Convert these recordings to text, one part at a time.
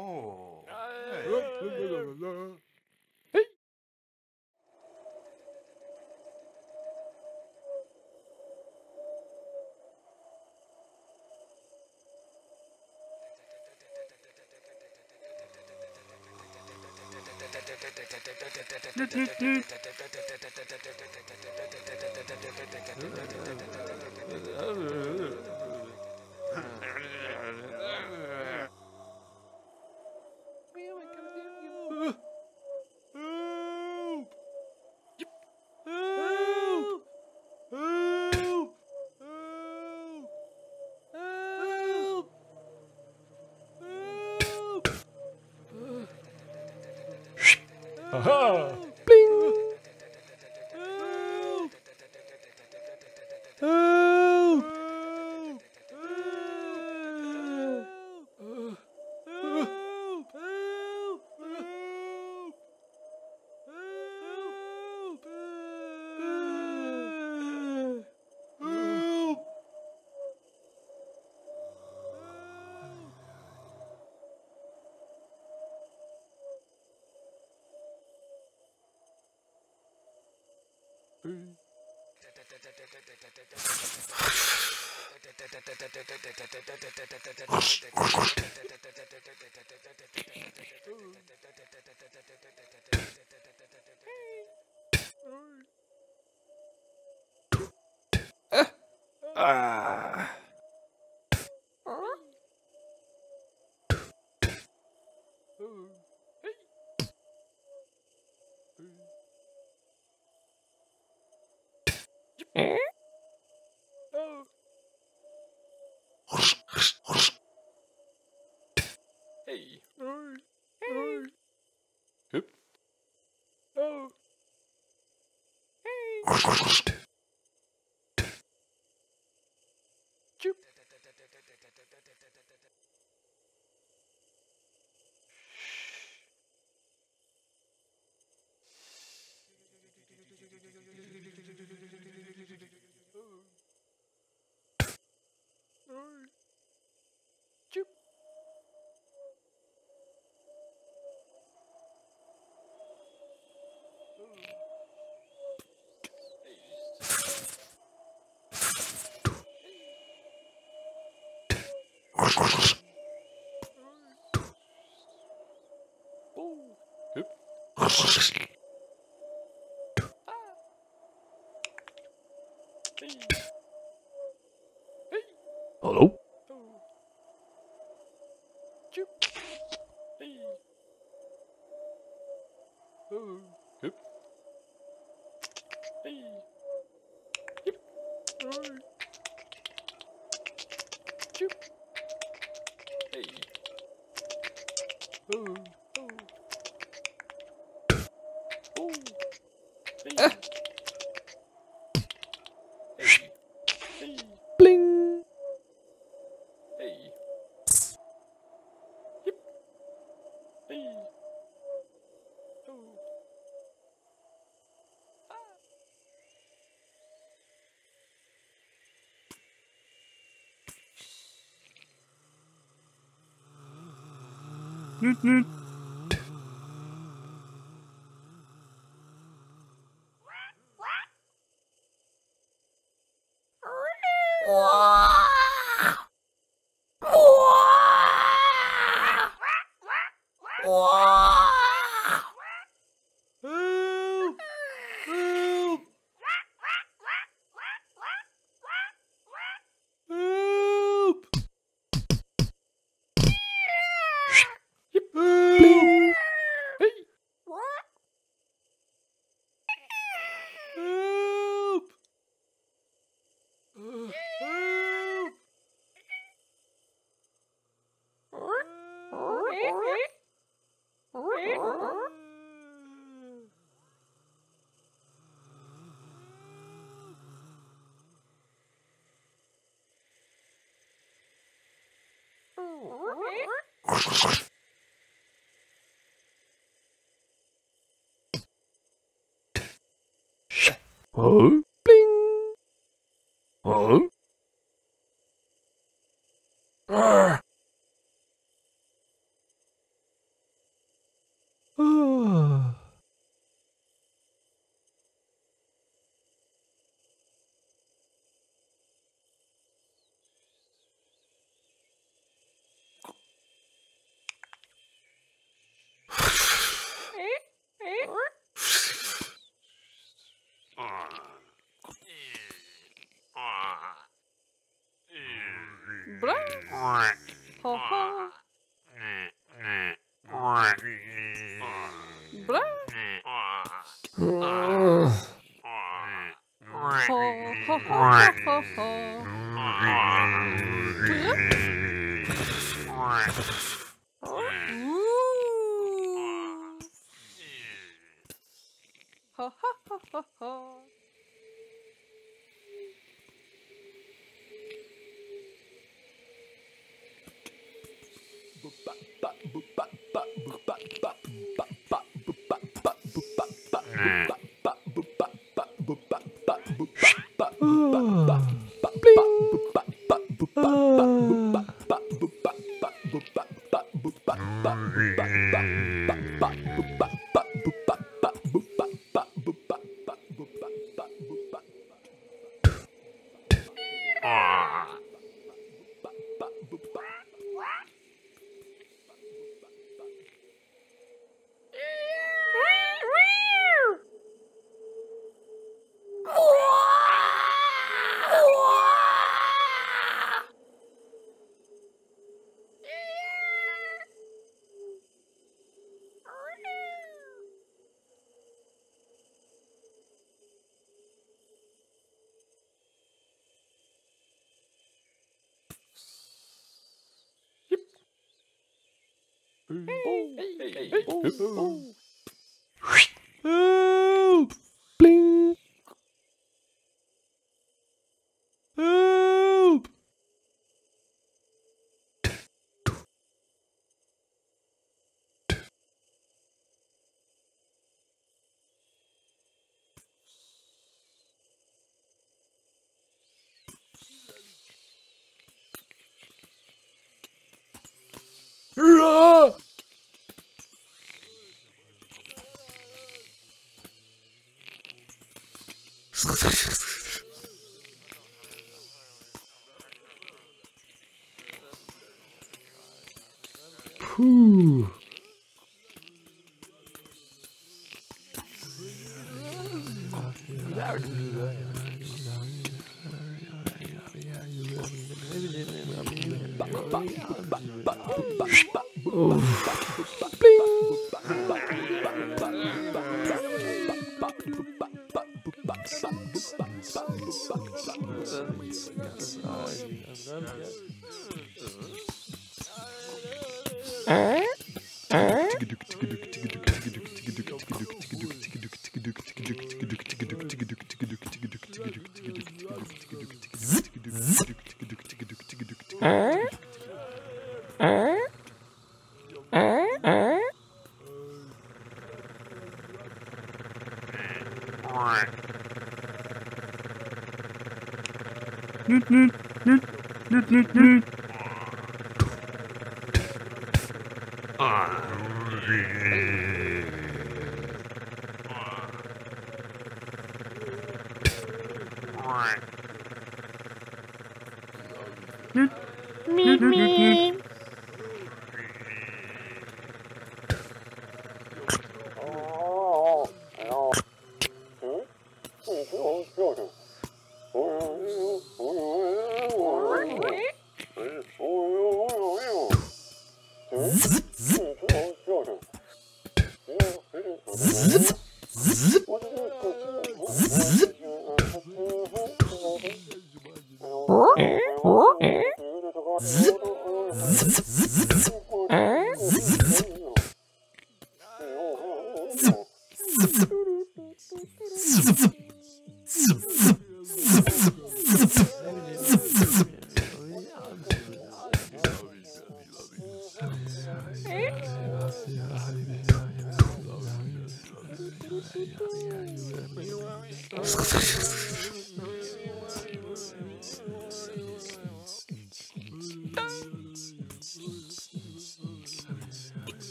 Oh. Hey. Aha! Bling! Help! Help! Hey. Hey. Hey. Oh. Hey. Chup. Hello? Nut nut. Oh, bling. Oh. Help! Bling! Help! Whew.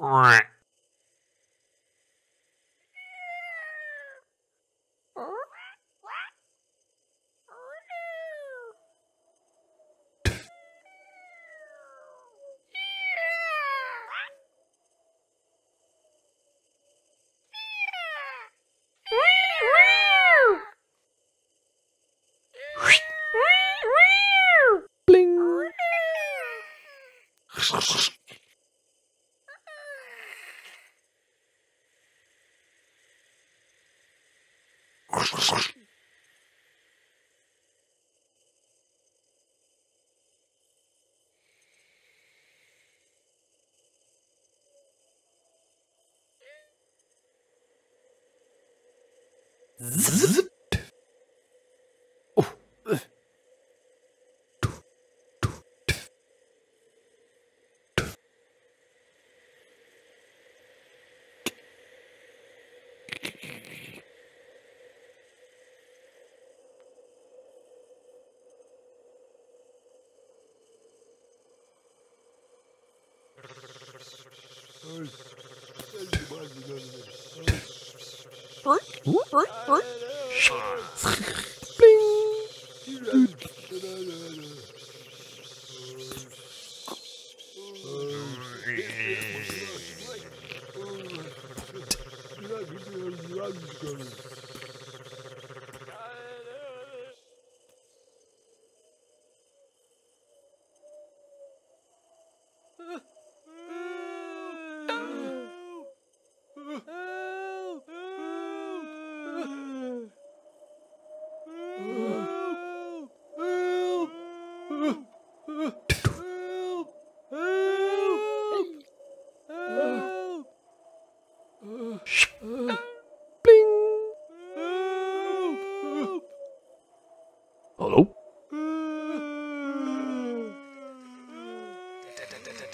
All right.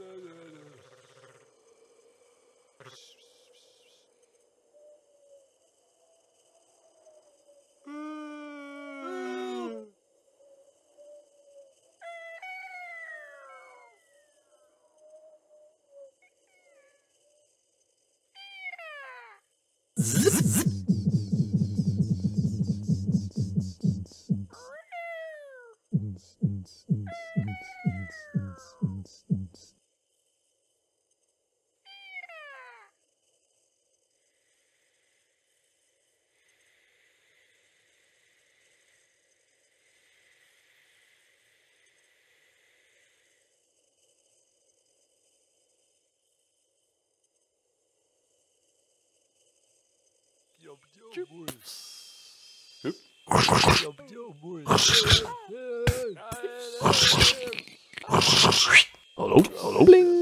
Hello? Hello? Bling.